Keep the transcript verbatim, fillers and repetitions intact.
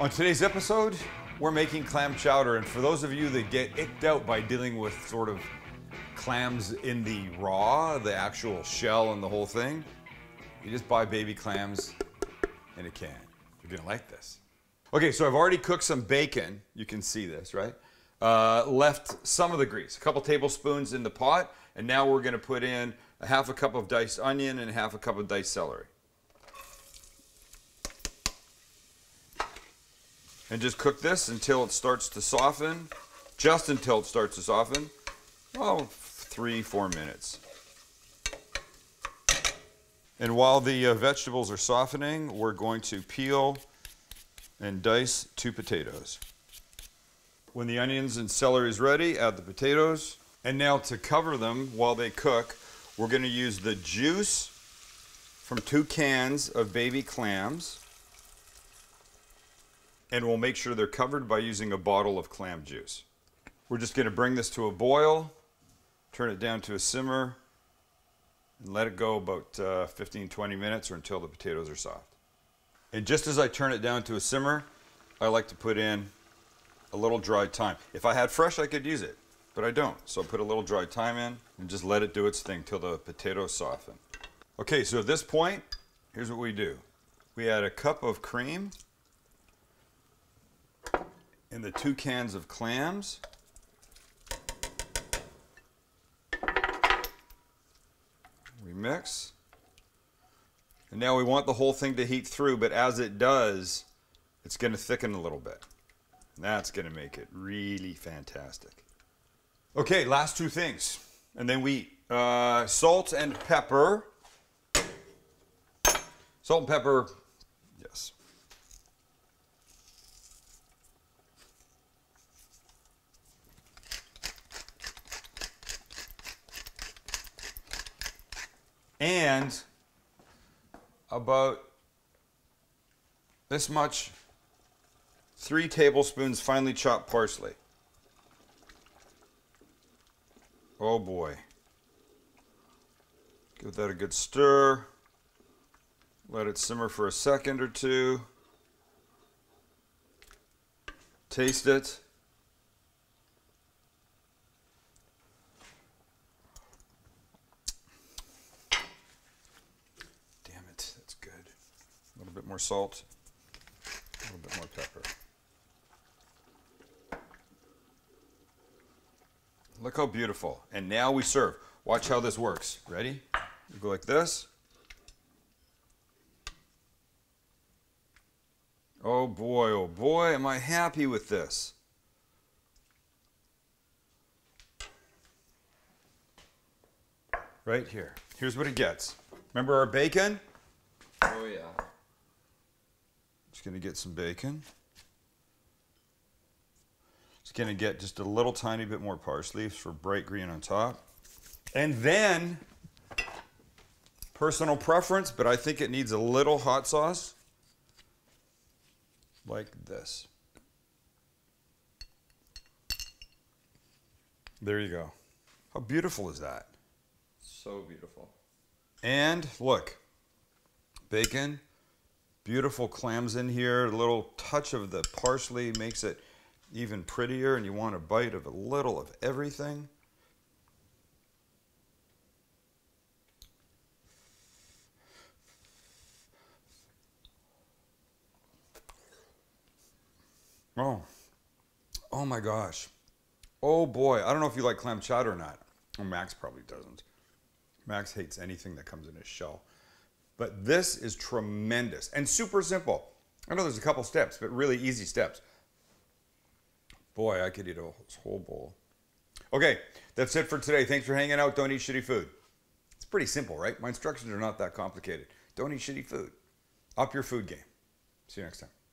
On today's episode, we're making clam chowder, and for those of you that get icked out by dealing with sort of clams in the raw, the actual shell and the whole thing, you just buy baby clams in a can. You're gonna like this. Okay, so I've already cooked some bacon. You can see this, right? Uh, left some of the grease, a couple tablespoons in the pot, and now we're gonna put in a half a cup of diced onion and half a cup of diced celery. And just cook this until it starts to soften, just until it starts to soften, well, three, four minutes. And while the uh, vegetables are softening, we're going to peel and dice two potatoes. When the onions and celery is ready, add the potatoes. And now to cover them while they cook, we're gonna use the juice from two cans of baby clams. And we'll make sure they're covered by using a bottle of clam juice. We're just going to bring this to a boil, turn it down to a simmer, and let it go about uh, fifteen, twenty minutes or until the potatoes are soft. And just as I turn it down to a simmer, I like to put in a little dried thyme. If I had fresh, I could use it, but I don't. So I put a little dried thyme in and just let it do its thing till the potatoes soften. Okay, so at this point, here's what we do. We add a cup of cream and the two cans of clams. We mix. And now we want the whole thing to heat through, but as it does, it's gonna thicken a little bit. And that's gonna make it really fantastic. Okay, last two things. And then we eat. Uh, salt and pepper. Salt and pepper, yes. And about this much, three tablespoons finely chopped parsley. Oh boy. Give that a good stir. Let it simmer for a second or two. Taste it. More salt, a little bit more pepper. Look how beautiful. And now we serve. Watch how this works. Ready? We go like this. Oh boy, oh boy, am I happy with this. Right here. Here's what it gets. Remember our bacon? Oh yeah. Just gonna get some bacon. Just gonna get just a little tiny bit more parsley for bright green on top. And then, personal preference, but I think it needs a little hot sauce, like this. There you go. How beautiful is that? So beautiful. And look, bacon. Beautiful clams in here, a little touch of the parsley makes it even prettier, and you want a bite of a little of everything. Oh, oh my gosh. Oh boy, I don't know if you like clam chowder or not. Well, Max probably doesn't. Max hates anything that comes in his shell. But this is tremendous and super simple. I know there's a couple steps, but really easy steps. Boy, I could eat a whole bowl. Okay, that's it for today. Thanks for hanging out. Don't eat shitty food. It's pretty simple, right? My instructions are not that complicated. Don't eat shitty food. Up your food game. See you next time.